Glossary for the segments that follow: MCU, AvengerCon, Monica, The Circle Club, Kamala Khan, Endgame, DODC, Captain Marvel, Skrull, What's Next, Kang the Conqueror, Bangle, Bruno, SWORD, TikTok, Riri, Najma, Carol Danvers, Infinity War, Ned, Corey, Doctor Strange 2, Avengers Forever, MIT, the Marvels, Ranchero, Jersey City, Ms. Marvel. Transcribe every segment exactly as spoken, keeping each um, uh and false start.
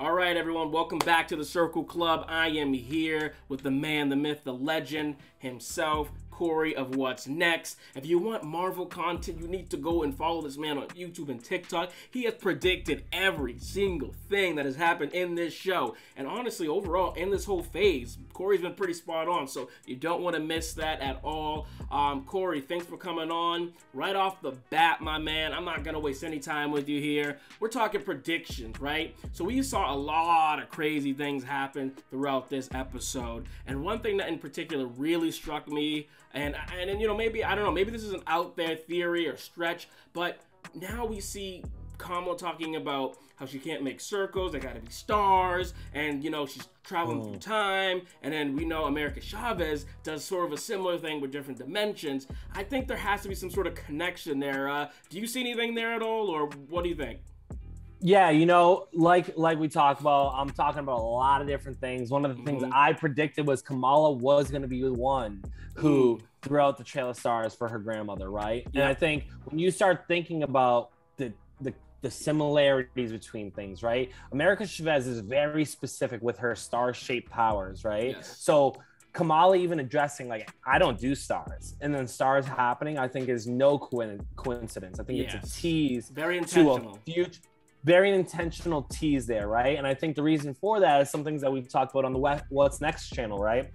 All right, everyone, welcome back to the Circle Club. I am here with the man, the myth, the legend himself, Corey of What's Next. If you want Marvel content, you need to go and follow this man on YouTube and TikTok. He has predicted every single thing that has happened in this show. And honestly, overall, in this whole phase, Corey's been pretty spot on, so you don't want to miss that at all. Um, Corey, thanks for coming on. Right off the bat, my man, I'm not going to waste any time with you here. We're talking predictions, right? So we saw a lot of crazy things happen throughout this episode. And one thing that in particular really struck me, And, and and you know, maybe, I don't know, maybe this is an out there theory or stretch, but now we see Kamala talking about how she can't make circles, they gotta be stars, and you know, she's traveling oh. through time, and then we know America Chavez does sort of a similar thing with different dimensions. I think there has to be some sort of connection there. Uh, do you see anything there at all, or what do you think? Yeah, you know, like like we talked about, I'm talking about a lot of different things. One of the things mm-hmm. I predicted was Kamala was going to be the one who threw out the trail of stars for her grandmother, right? Yeah. And I think when you start thinking about the, the the similarities between things, right? America Chavez is very specific with her star-shaped powers, right? Yes. So Kamala even addressing, like, I don't do stars. And then stars happening, I think, is no co coincidence. I think yes. it's a tease. Very intentional. To a future Very intentional tease there, right? And I think the reason for that is some things that we've talked about on the What's Next channel, right?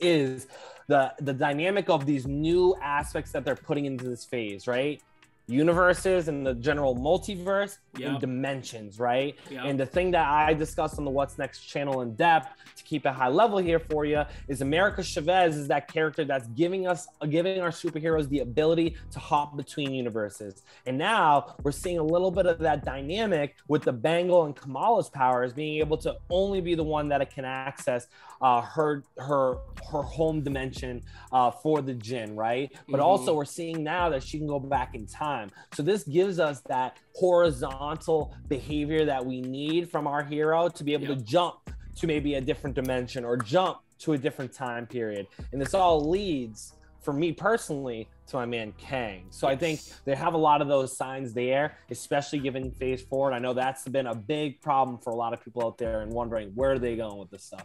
Is the the dynamic of these new aspects that they're putting into this phase, right? Universes and the general multiverse yep. and dimensions, right? Yep. And the thing that I discussed on the What's Next channel in depth, to keep it high level here for you, is America Chavez is that character that's giving us, giving our superheroes the ability to hop between universes. And now we're seeing a little bit of that dynamic with the Bangle and Kamala's powers being able to only be the one that can access uh, her her her home dimension uh, for the Jinn, right? But mm-hmm. also we're seeing now that she can go back in time. So this gives us that horizontal behavior that we need from our hero to be able yep. to jump to maybe a different dimension or jump to a different time period. And this all leads, for me personally, to my man Kang. So yes. I think they have a lot of those signs there, especially given phase four. And I know that's been a big problem for a lot of people out there and wondering where are they going with this stuff.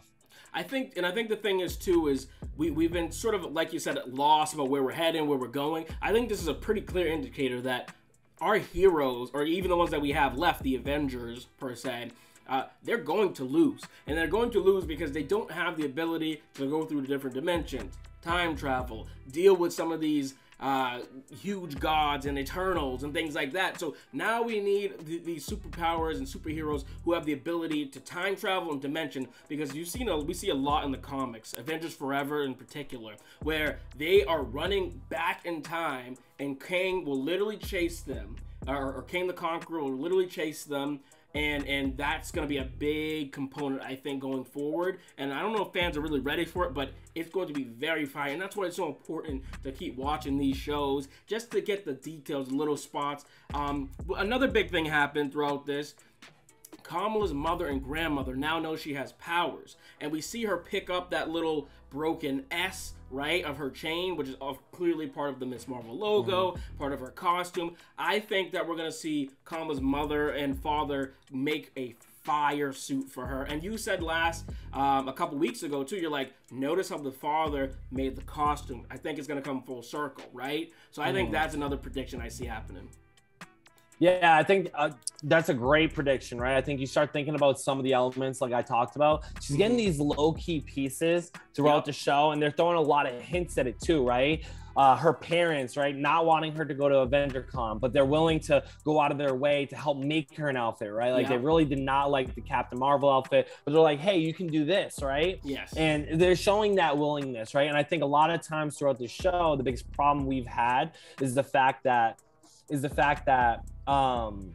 I think, and I think the thing is too, is we, we've been sort of, like you said, lost about where we're heading, where we're going. I think this is a pretty clear indicator that our heroes, or even the ones that we have left, the Avengers per se, uh, they're going to lose. And they're going to lose because they don't have the ability to go through the different dimensions, time travel, deal with some of these uh, huge gods and Eternals and things like that. So now we need th these superpowers and superheroes who have the ability to time travel and dimension, because you've seen, a, we see a lot in the comics, Avengers Forever in particular, where they are running back in time and Kang will literally chase them, or, or Kang the Conqueror will literally chase them. And and that's going to be a big component, I think, going forward. And I don't know if fans are really ready for it, but it's going to be very fine. And that's why it's so important to keep watching these shows, just to get the details, little spots. Um, another big thing happened throughout this. Kamala's mother and grandmother now know she has powers. And we see her pick up that little broken S, right, of her chain, which is clearly part of the Miz Marvel logo, mm-hmm. part of her costume. I think that we're going to see Kamala's mother and father make a fire suit for her. And you said last, um, a couple weeks ago too, you're like, notice how the father made the costume. I think it's going to come full circle, right? So I mm-hmm. think that's another prediction I see happening. Yeah, I think uh, that's a great prediction, right? I think you start thinking about some of the elements like I talked about. She's getting these low-key pieces throughout yeah. the show, and they're throwing a lot of hints at it too, right? Uh, her parents, right, not wanting her to go to AvengerCon, but they're willing to go out of their way to help make her an outfit, right? Like yeah. they really did not like the Captain Marvel outfit, but they're like, hey, you can do this, right? Yes. And they're showing that willingness, right? And I think a lot of times throughout the show, the biggest problem we've had is the fact that is the fact that um,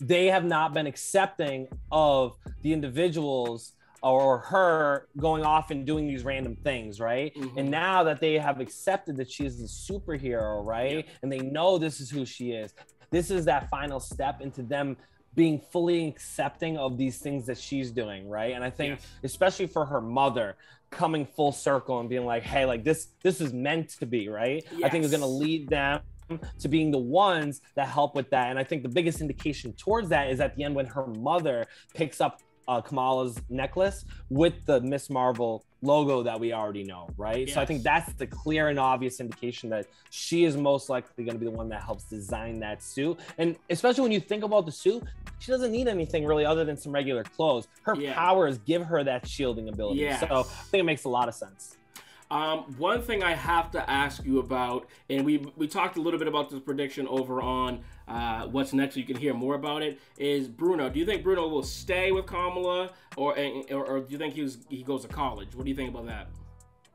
they have not been accepting of the individuals or her going off and doing these random things, right? Mm-hmm. And now that they have accepted that she is a superhero, right? Yeah. And they know this is who she is. This is that final step into them being fully accepting of these things that she's doing, right? And I think, yes. especially for her mother, coming full circle and being like, hey, like this, this is meant to be, right? Yes. I think it's gonna lead them to being the ones that help with that. And I think the biggest indication towards that is at the end when her mother picks up uh, Kamala's necklace with the Miz Marvel logo that we already know, right? Yes. So I think that's the clear and obvious indication that she is most likely going to be the one that helps design that suit. And especially when you think about the suit, she doesn't need anything really other than some regular clothes. Her yeah. powers give her that shielding ability. Yes. So I think it makes a lot of sense. Um, one thing I have to ask you about, and we we talked a little bit about this prediction over on uh, What's Next, so you can hear more about it, is Bruno. Do you think Bruno will stay with Kamala, or or, or do you think he, was, he goes to college? What do you think about that?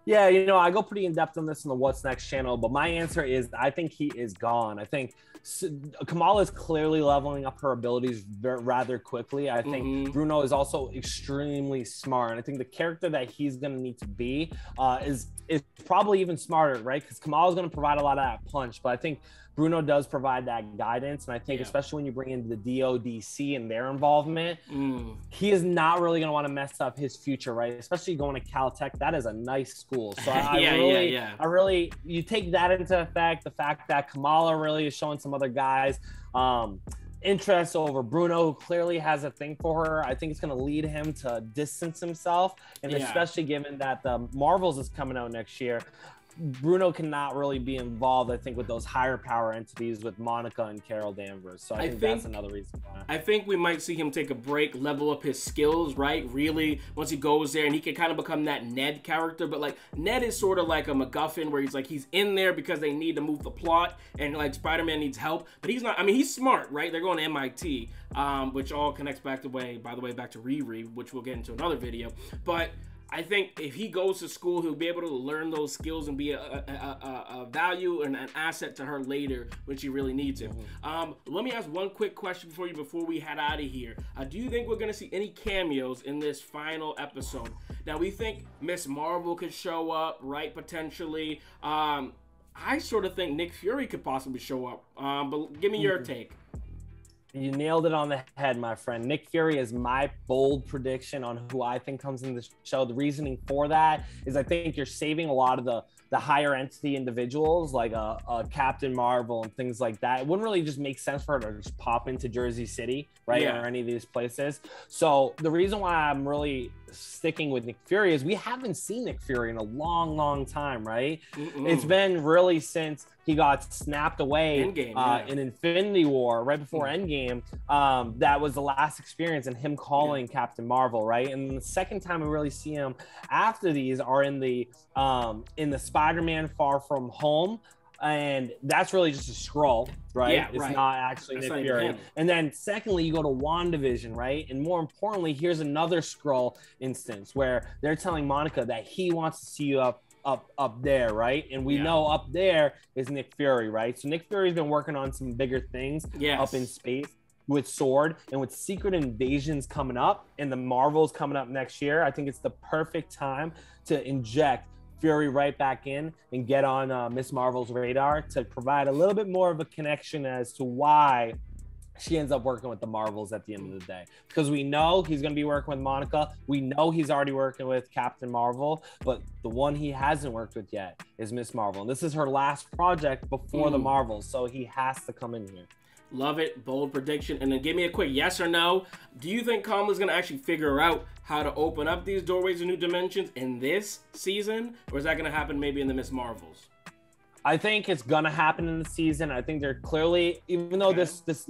Yeah, you know, I go pretty in-depth on this on the What's Next channel, but my answer is I think he is gone. I think Kamala is clearly leveling up her abilities rather quickly. I think mm-hmm. Bruno is also extremely smart, and I think the character that he's going to need to be uh, is, is probably even smarter, right? Because Kamala is going to provide a lot of that punch, but I think Bruno does provide that guidance, and I think yeah. especially when you bring in the D O D C and their involvement, mm. he is not really going to want to mess up his future, right? Especially going to Caltech, that is a nice school. So I, yeah, I really, yeah, yeah. I really, you take that into effect, the fact that Kamala really is showing some other guys um, interest over Bruno, who clearly has a thing for her. I think it's going to lead him to distance himself, and yeah. especially given that the Marvels is coming out next year. Bruno cannot really be involved, I think, with those higher power entities with Monica and Carol Danvers. So I, I think, think that's another reason why. I think we might see him take a break, level up his skills, right? Really, once he goes there, and he can kind of become that Ned character. But, like, Ned is sort of like a MacGuffin where he's, like, he's in there because they need to move the plot, and, like, Spider-Man needs help. But he's not, I mean, he's smart, right? They're going to M I T, um, which all connects back to, way, by the way, back to Riri, which we'll get into another video. But I think if he goes to school, he'll be able to learn those skills and be a, a, a, a value and an asset to her later when she really needs him. Mm-hmm. Um, let me ask one quick question for you before we head out of here. Uh, do you think we're going to see any cameos in this final episode? Now, we think Miz Marvel could show up, right, potentially. Um, I sort of think Nick Fury could possibly show up, um, but give me mm-hmm. your take. You nailed it on the head, my friend. Nick Fury is my bold prediction on who I think comes in the show. The reasoning for that is I think you're saving a lot of the the higher entity individuals, like a, a Captain Marvel and things like that. It wouldn't really just make sense for her to just pop into Jersey City, right, yeah. or any of these places. So the reason why I'm really sticking with Nick Fury is we haven't seen Nick Fury in a long, long time, right? Mm-mm. It's been really since he got snapped away Endgame, uh, yeah. in Infinity War, right before mm. Endgame. Um, that was the last experience, and him calling yeah. Captain Marvel, right? And the second time we really see him after these are in the um, in the Spider-Man Far From Home, and that's really just a Skrull, right? Yeah, it's right. not actually that's Nick not Fury. And then secondly, you go to WandaVision, right? And more importantly, here's another Skrull instance where they're telling Monica that he wants to see you up up up there, right? And we yeah. know up there is Nick Fury, right? So Nick Fury's been working on some bigger things yes. up in space with SWORD, and with Secret Invasions coming up and the Marvels coming up next year, I think it's the perfect time to inject Fury right back in and get on uh, Miz Marvel's radar to provide a little bit more of a connection as to why she ends up working with the Marvels at the end of the day. Because we know he's going to be working with Monica. We know he's already working with Captain Marvel, but the one he hasn't worked with yet is Miz Marvel. And this is her last project before mm. the Marvels, so he has to come in here. Love it. Bold prediction. And then give me a quick yes or no. Do you think Kamala's going to actually figure out how to open up these doorways to new dimensions in this season? Or is that going to happen maybe in the Miz Marvels? I think it's going to happen in the season. I think they're clearly, even though this this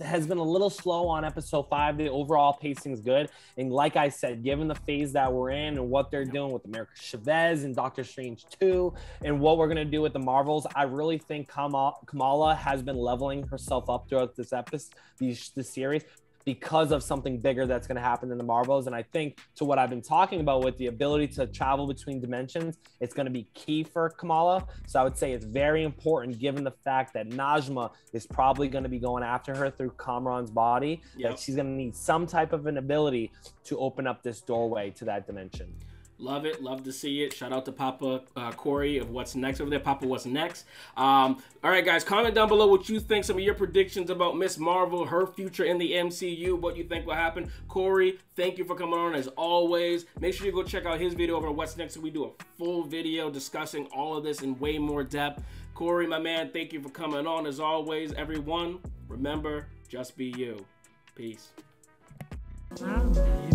has been a little slow on episode five, the overall pacing's good. And like I said, given the phase that we're in and what they're doing with America Chavez and Doctor Strange two and what we're going to do with the Marvels, I really think Kamala has been leveling herself up throughout this episode, these, this series, because of something bigger that's going to happen in the Marvels. And I think to what I've been talking about with the ability to travel between dimensions, it's going to be key for Kamala. So I would say it's very important, given the fact that Najma is probably going to be going after her through Kamran's body, yep. that she's going to need some type of an ability to open up this doorway to that dimension. Love it. Love to see it. Shout out to Papa uh, Corey of What's Next over there. Papa, What's Next? Um, all right, guys, comment down below what you think, some of your predictions about Miz Marvel, her future in the M C U, what you think will happen. Corey, thank you for coming on as always. Make sure you go check out his video over on What's Next. We do a full video discussing all of this in way more depth. Corey, my man, thank you for coming on as always. Everyone, remember, just be you. Peace. Wow.